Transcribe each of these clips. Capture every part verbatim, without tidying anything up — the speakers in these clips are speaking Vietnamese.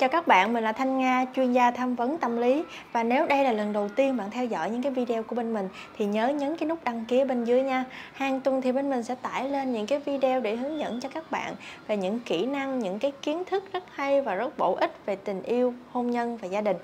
Chào các bạn, mình là Thanh Nga, chuyên gia tham vấn tâm lý. Và nếu đây là lần đầu tiên bạn theo dõi những cái video của bên mình thì nhớ nhấn cái nút đăng ký bên dưới nha. Hàng tuần thì bên mình sẽ tải lên những cái video để hướng dẫn cho các bạn về những kỹ năng, những cái kiến thức rất hay và rất bổ ích về tình yêu, hôn nhân và gia đình.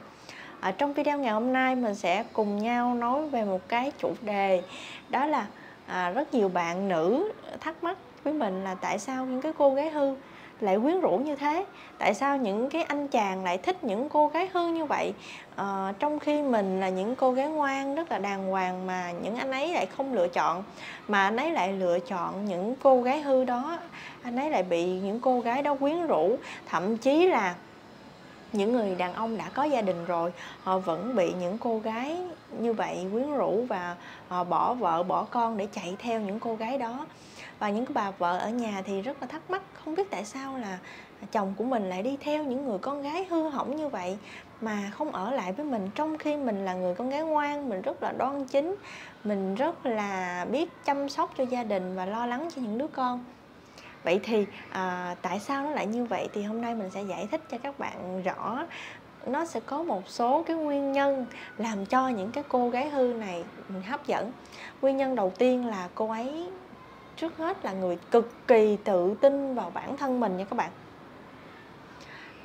Ở trong video ngày hôm nay mình sẽ cùng nhau nói về một cái chủ đề, đó là à, rất nhiều bạn nữ thắc mắc với mình là tại sao những cái cô gái hư lại quyến rũ như thế, tại sao những cái anh chàng lại thích những cô gái hư như vậy, à, trong khi mình là những cô gái ngoan rất là đàng hoàng mà những anh ấy lại không lựa chọn, mà anh ấy lại lựa chọn những cô gái hư đó, anh ấy lại bị những cô gái đó quyến rũ. Thậm chí là những người đàn ông đã có gia đình rồi, họ vẫn bị những cô gái như vậy quyến rũ và họ bỏ vợ bỏ con để chạy theo những cô gái đó. Và những bà vợ ở nhà thì rất là thắc mắc, không biết tại sao là chồng của mình lại đi theo những người con gái hư hỏng như vậy mà không ở lại với mình, trong khi mình là người con gái ngoan, mình rất là đoan chính, mình rất là biết chăm sóc cho gia đình và lo lắng cho những đứa con. Vậy thì à, tại sao nó lại như vậy thì hôm nay mình sẽ giải thích cho các bạn rõ. Nó sẽ có một số cái nguyên nhân làm cho những cái cô gái hư này hấp dẫn. Nguyên nhân đầu tiên là cô ấy trước hết là người cực kỳ tự tin vào bản thân mình nha các bạn.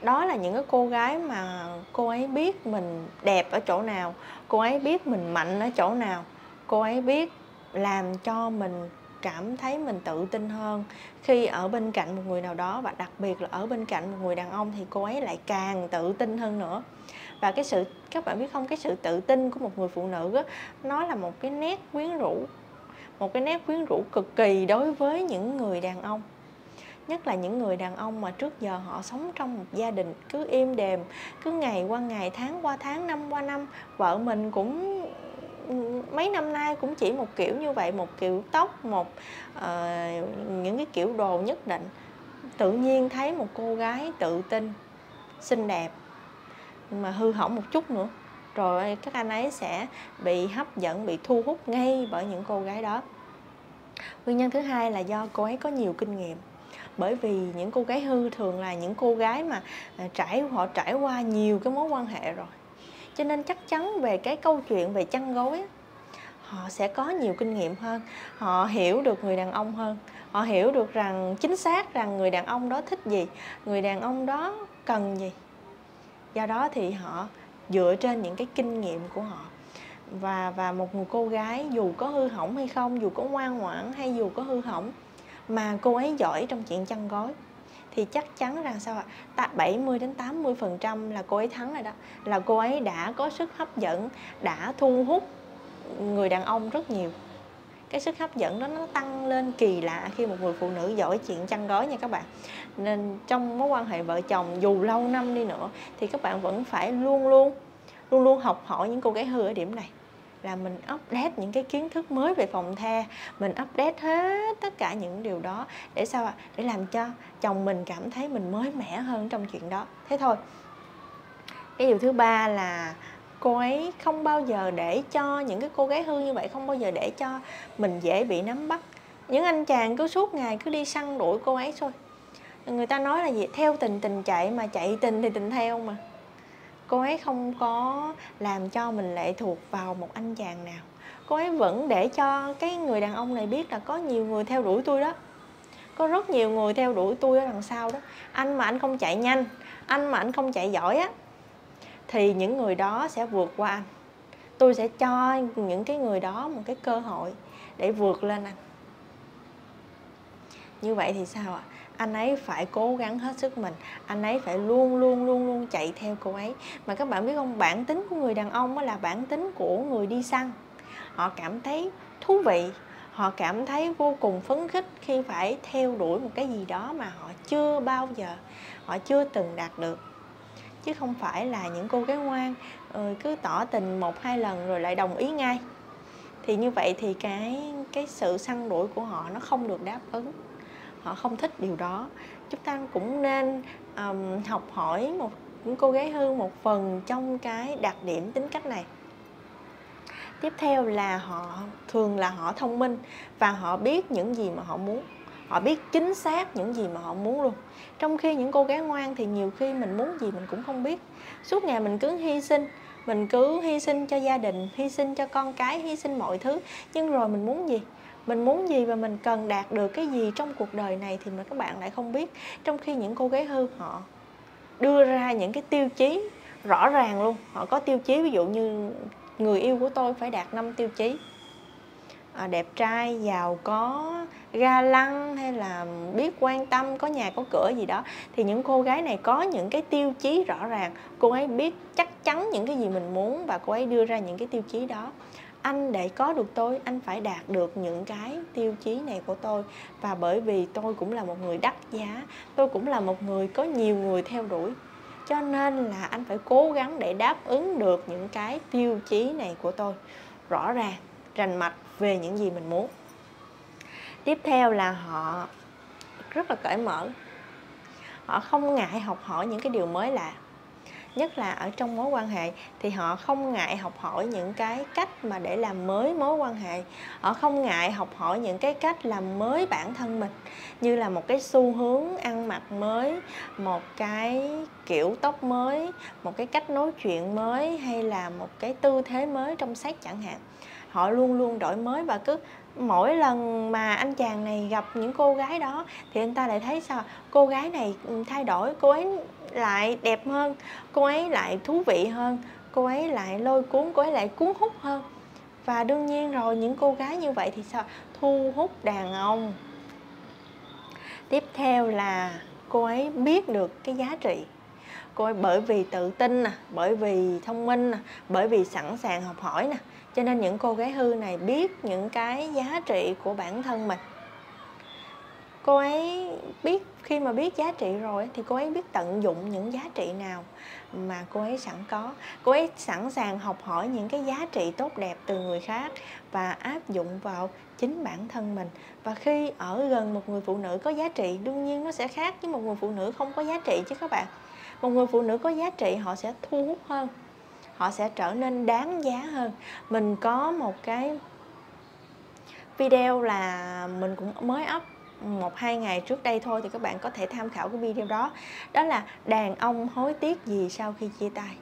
Đó là những cái cô gái mà cô ấy biết mình đẹp ở chỗ nào, cô ấy biết mình mạnh ở chỗ nào, cô ấy biết làm cho mình cảm thấy mình tự tin hơn khi ở bên cạnh một người nào đó, và đặc biệt là ở bên cạnh một người đàn ông thì cô ấy lại càng tự tin hơn nữa. Và cái sự, các bạn biết không, cái sự tự tin của một người phụ nữ đó, nó là một cái nét quyến rũ, một cái nét quyến rũ cực kỳ đối với những người đàn ông. Nhất là những người đàn ông mà trước giờ họ sống trong một gia đình cứ êm đềm, cứ ngày qua ngày, tháng qua tháng, năm qua năm. Vợ mình cũng mấy năm nay cũng chỉ một kiểu như vậy, một kiểu tóc, một uh, những cái kiểu đồ nhất định. Tự nhiên thấy một cô gái tự tin, xinh đẹp mà hư hỏng một chút nữa, rồi các anh ấy sẽ bị hấp dẫn, bị thu hút ngay bởi những cô gái đó. Nguyên nhân thứ hai là do cô ấy có nhiều kinh nghiệm. Bởi vì những cô gái hư thường là những cô gái mà trải họ trải qua nhiều cái mối quan hệ rồi, cho nên chắc chắn về cái câu chuyện về chăn gối họ sẽ có nhiều kinh nghiệm hơn, họ hiểu được người đàn ông hơn, họ hiểu được rằng chính xác rằng người đàn ông đó thích gì, người đàn ông đó cần gì. Do đó thì họ dựa trên những cái kinh nghiệm của họ. Và, và một người cô gái dù có hư hỏng hay không, dù có ngoan ngoãn hay dù có hư hỏng, mà cô ấy giỏi trong chuyện chăn gối thì chắc chắn rằng sao ạ, bảy mươi đến tám mươi phần trăm là cô ấy thắng rồi đó. Là cô ấy đã có sức hấp dẫn, đã thu hút người đàn ông rất nhiều. Cái sức hấp dẫn đó nó tăng lên kỳ lạ khi một người phụ nữ giỏi chuyện chăn gối nha các bạn. Nên trong mối quan hệ vợ chồng dù lâu năm đi nữa thì các bạn vẫn phải luôn luôn luôn luôn học hỏi những cô gái hư ở điểm này. Là mình update những cái kiến thức mới về phòng the, mình update hết tất cả những điều đó để sao ạ? Để làm cho chồng mình cảm thấy mình mới mẻ hơn trong chuyện đó. Thế thôi. Cái điều thứ ba là cô ấy không bao giờ để cho những cái cô gái hư như vậy, không bao giờ để cho mình dễ bị nắm bắt. Những anh chàng cứ suốt ngày cứ đi săn đuổi cô ấy thôi. Người ta nói là gì? Theo tình tình chạy, mà chạy tình thì tình theo mà. Cô ấy không có làm cho mình lệ thuộc vào một anh chàng nào. Cô ấy vẫn để cho cái người đàn ông này biết là có nhiều người theo đuổi tôi đó, có rất nhiều người theo đuổi tôi ở đằng sau đó. Anh mà anh không chạy nhanh, anh mà anh không chạy giỏi á, thì những người đó sẽ vượt qua anh. Tôi sẽ cho những cái người đó một cái cơ hội để vượt lên anh. Như vậy thì sao ạ? Anh ấy phải cố gắng hết sức mình, anh ấy phải luôn luôn luôn luôn chạy theo cô ấy. Mà các bạn biết không, bản tính của người đàn ông là bản tính của người đi săn. Họ cảm thấy thú vị, họ cảm thấy vô cùng phấn khích khi phải theo đuổi một cái gì đó mà họ chưa bao giờ, họ chưa từng đạt được. Chứ không phải là những cô gái ngoan cứ tỏ tình một hai lần rồi lại đồng ý ngay. Thì như vậy thì cái, cái sự săn đuổi của họ nó không được đáp ứng. Họ không thích điều đó. Chúng ta cũng nên um, học hỏi một những cô gái hư một phần trong cái đặc điểm tính cách này. Tiếp theo là họ thường là họ thông minh và họ biết những gì mà họ muốn. họ biết chính xác những gì mà họ muốn luôn. Trong khi những cô gái ngoan thì nhiều khi mình muốn gì mình cũng không biết. Suốt ngày mình cứ hy sinh, mình cứ hy sinh cho gia đình, hy sinh cho con cái, hy sinh mọi thứ. Nhưng rồi mình muốn gì? Mình muốn gì và mình cần đạt được cái gì trong cuộc đời này thì mà các bạn lại không biết. Trong khi những cô gái hư họ đưa ra những cái tiêu chí rõ ràng luôn. Họ có tiêu chí, ví dụ như người yêu của tôi phải đạt năm tiêu chí. À, đẹp trai, giàu có, ga lăng hay là biết quan tâm, có nhà có cửa gì đó. Thì những cô gái này có những cái tiêu chí rõ ràng. Cô ấy biết chắc chắn những cái gì mình muốn và cô ấy đưa ra những cái tiêu chí đó. Anh để có được tôi, anh phải đạt được những cái tiêu chí này của tôi. Và bởi vì tôi cũng là một người đắt giá, tôi cũng là một người có nhiều người theo đuổi, cho nên là anh phải cố gắng để đáp ứng được những cái tiêu chí này của tôi. Rõ ràng, rành mạch về những gì mình muốn. Tiếp theo là họ rất là cởi mở. Họ không ngại học hỏi những cái điều mới lạ. Nhất là ở trong mối quan hệ thì họ không ngại học hỏi những cái cách mà để làm mới mối quan hệ. Họ không ngại học hỏi những cái cách làm mới bản thân mình. Như là một cái xu hướng ăn mặc mới, một cái kiểu tóc mới, một cái cách nói chuyện mới, hay là một cái tư thế mới trong sách chẳng hạn. Họ luôn luôn đổi mới và cứ mỗi lần mà anh chàng này gặp những cô gái đó thì anh ta lại thấy sao cô gái này thay đổi, cô ấy lại đẹp hơn, cô ấy lại thú vị hơn, cô ấy lại lôi cuốn, cô ấy lại cuốn hút hơn. Và đương nhiên rồi, những cô gái như vậy thì sao thu hút đàn ông. Tiếp theo là cô ấy biết được cái giá trị. Cô ấy bởi vì tự tin nè, bởi vì thông minh nè, bởi vì sẵn sàng học hỏi nè, cho nên những cô gái hư này biết những cái giá trị của bản thân mình. Cô ấy biết, khi mà biết giá trị rồi thì cô ấy biết tận dụng những giá trị nào mà cô ấy sẵn có. Cô ấy sẵn sàng học hỏi những cái giá trị tốt đẹp từ người khác và áp dụng vào chính bản thân mình. Và khi ở gần một người phụ nữ có giá trị, đương nhiên nó sẽ khác với một người phụ nữ không có giá trị chứ các bạn. Một người phụ nữ có giá trị họ sẽ thu hút hơn, họ sẽ trở nên đáng giá hơn. Mình có một cái video là mình cũng mới up một hai ngày trước đây thôi, thì các bạn có thể tham khảo cái video đó. Đó là đàn ông hối tiếc gì sau khi chia tay.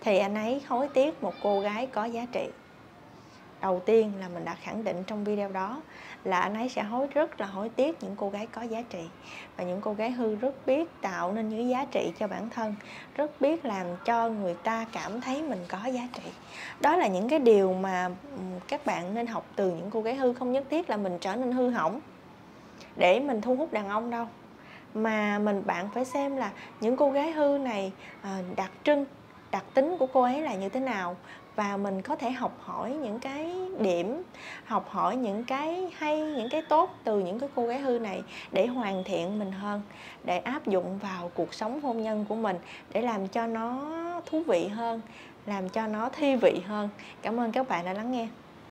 Thì anh ấy hối tiếc một cô gái có giá trị. Đầu tiên là mình đã khẳng định trong video đó là anh ấy sẽ hối rất là hối tiếc những cô gái có giá trị. Và những cô gái hư rất biết tạo nên những giá trị cho bản thân, rất biết làm cho người ta cảm thấy mình có giá trị. Đó là những cái điều mà các bạn nên học từ những cô gái hư. Không nhất thiết là mình trở nên hư hỏng để mình thu hút đàn ông đâu, mà mình bạn phải xem là những cô gái hư này đặc trưng, đặc tính của cô ấy là như thế nào. Và mình có thể học hỏi những cái điểm, học hỏi những cái hay, những cái tốt từ những cái cô gái hư này để hoàn thiện mình hơn, để áp dụng vào cuộc sống hôn nhân của mình, để làm cho nó thú vị hơn, làm cho nó thi vị hơn. Cảm ơn các bạn đã lắng nghe.